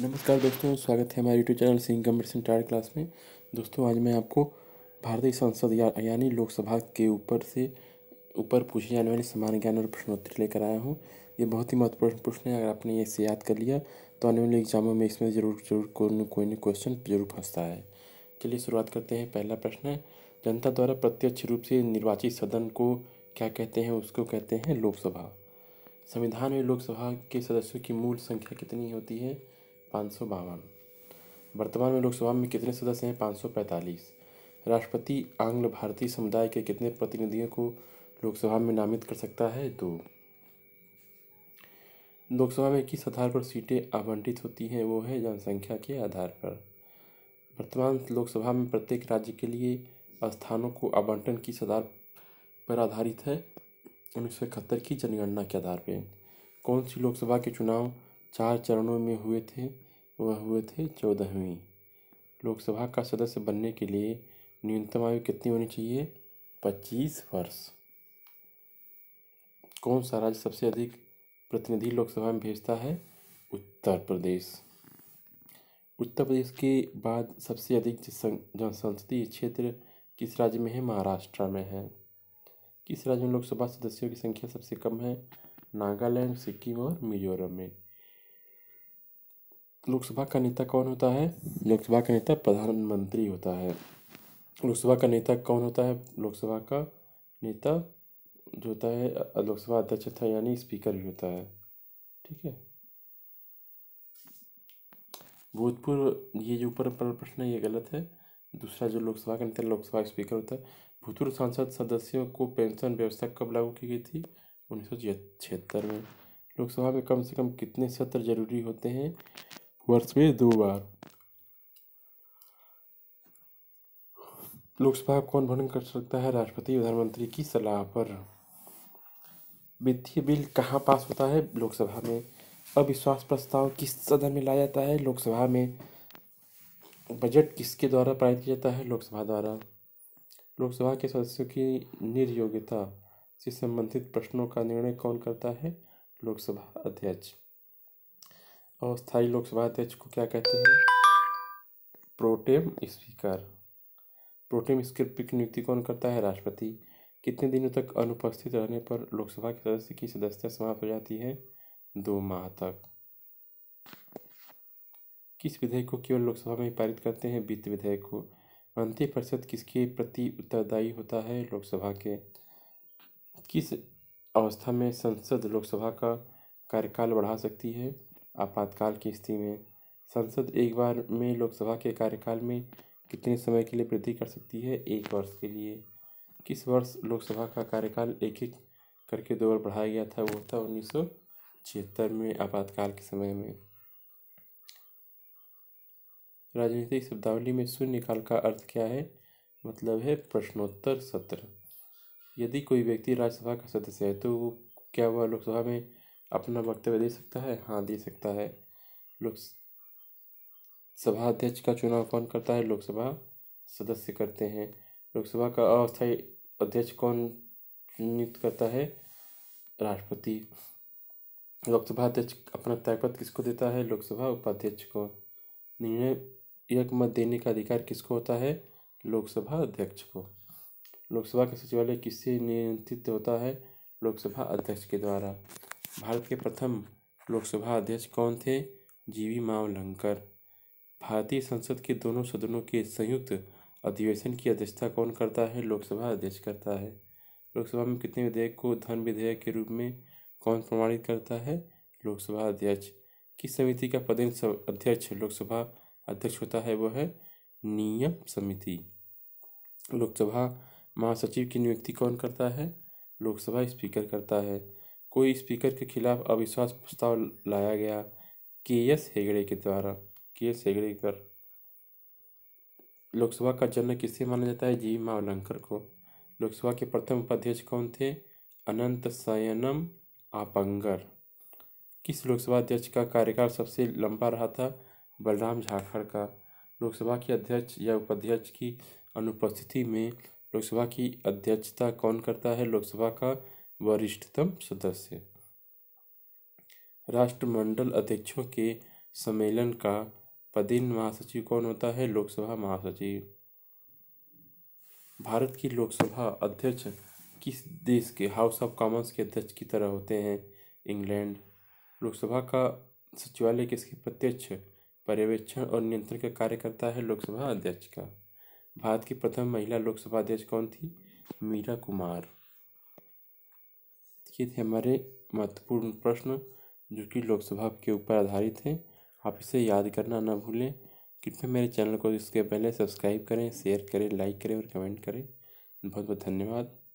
नमस्कार दोस्तों, स्वागत है हमारे YouTube channel Singh community class में। दोस्तों, आज मैं आपको भारतीय संसद यानी लोकसभा के ऊपर पूछे जाने वाले सामान्य ज्ञान और प्रश्नोत्तरी लेकर आया हूँ। ये बहुत ही महत्वपूर्ण प्रश्न है। अगर आपने इसे याद कर लिया तो आने वाले एग्जामों में इसमें ज़रूर कोई न क्वेश्चन जरूर फंसता है। चलिए शुरुआत करते हैं। पहला प्रश्न है, जनता द्वारा प्रत्यक्ष रूप से निर्वाचित सदन को क्या कहते हैं? उसको कहते हैं लोकसभा। संविधान में लोकसभा के सदस्यों की मूल संख्या कितनी होती है? 552। वर्तमान में लोकसभा में कितने सदस्य हैं? 545। राष्ट्रपति आंग्ल भारतीय समुदाय के कितने प्रतिनिधियों को लोकसभा में नामित कर सकता है? 2। लोकसभा में किस आधार पर सीटें आवंटित होती हैं? वो है जनसंख्या के आधार पर। वर्तमान लोकसभा में प्रत्येक राज्य के लिए स्थानों को आवंटन किस आधार पर आधारित है? 1971 की जनगणना के आधार पर। कौन सी लोकसभा के चुनाव 4 चरणों में हुए थे? वह हुए थे 14वीं। लोकसभा का सदस्य बनने के लिए न्यूनतम आयु कितनी होनी चाहिए? 25 वर्ष। कौन सा राज्य सबसे अधिक प्रतिनिधि लोकसभा में भेजता है? उत्तर प्रदेश। उत्तर प्रदेश के बाद सबसे अधिक जनसंसदीय क्षेत्र किस राज्य में है? महाराष्ट्र में है। किस राज्य में लोकसभा सदस्यों की संख्या सबसे कम है? नागालैंड, सिक्किम और मिजोरम में। लोकसभा का नेता कौन होता है? लोकसभा का नेता प्रधानमंत्री होता है। लोकसभा का नेता कौन होता है? लोकसभा का नेता जो होता है लोकसभा अध्यक्ष होता है, यानी स्पीकर भी होता है। ठीक है। भूतपूर्व, ये जो ऊपर प्रश्न है ये गलत है। दूसरा जो लोकसभा का नेता लोकसभा स्पीकर होता है। भूतपूर्व सांसद सदस्यों को पेंशन व्यवस्था कब लागू की गई थी? 1976 में। लोकसभा में कम से कम कितने सत्र जरूरी होते हैं? वर्ष में 2 बार। लोकसभा कौन भंग कर सकता है? राष्ट्रपति प्रधानमंत्री की सलाह पर। वित्तीय बिल कहाँ पास होता है? लोकसभा में। अविश्वास प्रस्ताव किस सदन में लाया जाता है? लोकसभा में। बजट किसके द्वारा पारित किया जाता है? लोकसभा द्वारा। लोकसभा के सदस्यों की निर्योग्यता से संबंधित प्रश्नों का निर्णय कौन करता है? लोकसभा अध्यक्ष। अस्थायी लोकसभा अध्यक्ष को क्या कहते हैं? Pro tem speaker. प्रोटेम स्पीकर की नियुक्ति कौन करता है? राष्ट्रपति। कितने दिनों तक अनुपस्थित रहने पर लोकसभा के सदस्य की सदस्यता समाप्त हो जाती है? 2 माह तक। किस विधेयक को केवल लोकसभा में पारित करते हैं? वित्त विधेयक को। मंत्रिपरिषद परिषद किसके प्रति उत्तरदायी होता है? लोकसभा के। किस अवस्था में संसद लोकसभा का कार्यकाल बढ़ा सकती है? आपातकाल की स्थिति में। संसद एक बार में लोकसभा के कार्यकाल में कितने समय के लिए वृद्धि कर सकती है? 1 वर्ष के लिए। किस वर्ष लोकसभा का कार्यकाल एक करके 2 बार बढ़ाया गया था? वो था 1976 में, आपातकाल के समय में। राजनीतिक शब्दावली में शून्यकाल का अर्थ क्या है? मतलब है प्रश्नोत्तर सत्र। यदि कोई व्यक्ति राज्यसभा का सदस्य है तो वो क्या वह लोकसभा में अपना वक्तव्य दे सकता है? हाँ, दे सकता है। लोकसभा अध्यक्ष का चुनाव कौन करता है? लोकसभा सदस्य करते हैं। लोकसभा का अस्थायी अध्यक्ष कौन नियुक्त करता है? राष्ट्रपति। लोकसभा अध्यक्ष अपना दायित्व किसको देता है? लोकसभा उपाध्यक्ष को। निर्णायक मत देने का अधिकार किसको होता है? लोकसभा अध्यक्ष को। लोकसभा का सचिवालय किससे नियंत्रित होता है? लोकसभा अध्यक्ष के द्वारा। भारत के प्रथम लोकसभा अध्यक्ष कौन थे? जी.वी. मावलंकर। भारतीय संसद के दोनों सदनों के संयुक्त अधिवेशन की अध्यक्षता कौन करता है? लोकसभा अध्यक्ष करता है। लोकसभा में कितने विधेयक को धन विधेयक के रूप में कौन प्रमाणित करता है? लोकसभा अध्यक्ष। किस समिति का पदेन अध्यक्ष लोकसभा अध्यक्ष होता है? वह है नियम समिति। लोकसभा महासचिव की नियुक्ति कौन करता है? लोकसभा स्पीकर करता है। कोई स्पीकर के खिलाफ अविश्वास प्रस्ताव लाया गया के एस हेगड़े के द्वारा। लोकसभा का जनक किससे माना जाता है? जी.वी. मावलंकर को। लोकसभा के प्रथम उपाध्यक्ष कौन थे? अनंत सायनम आपंगर। किस लोकसभा अध्यक्ष का कार्यकाल सबसे लंबा रहा था? बलराम झाखड़ का। लोकसभा के अध्यक्ष या उपाध्यक्ष की अनुपस्थिति में लोकसभा की अध्यक्षता कौन करता है? लोकसभा का वरिष्ठतम सदस्य। राष्ट्रमंडल अध्यक्षों के सम्मेलन का पदेन महासचिव कौन होता है? लोकसभा महासचिव। भारत की लोकसभा अध्यक्ष किस देश के हाउस ऑफ कॉमन्स के अध्यक्ष की तरह होते हैं? इंग्लैंड। लोकसभा का सचिवालय किसके प्रत्यक्ष पर्यवेक्षण और नियंत्रण का कार्य करता है? लोकसभा अध्यक्ष का। भारत की प्रथम महिला लोकसभा अध्यक्ष कौन थी? मीरा कुमार। ये थे हमारे महत्वपूर्ण प्रश्न जो कि लोकसभा के ऊपर आधारित हैं। आप इसे याद करना ना भूलें। कृपया मेरे चैनल को इसके पहले सब्सक्राइब करें, शेयर करें, लाइक करें और कमेंट करें। बहुत बहुत धन्यवाद।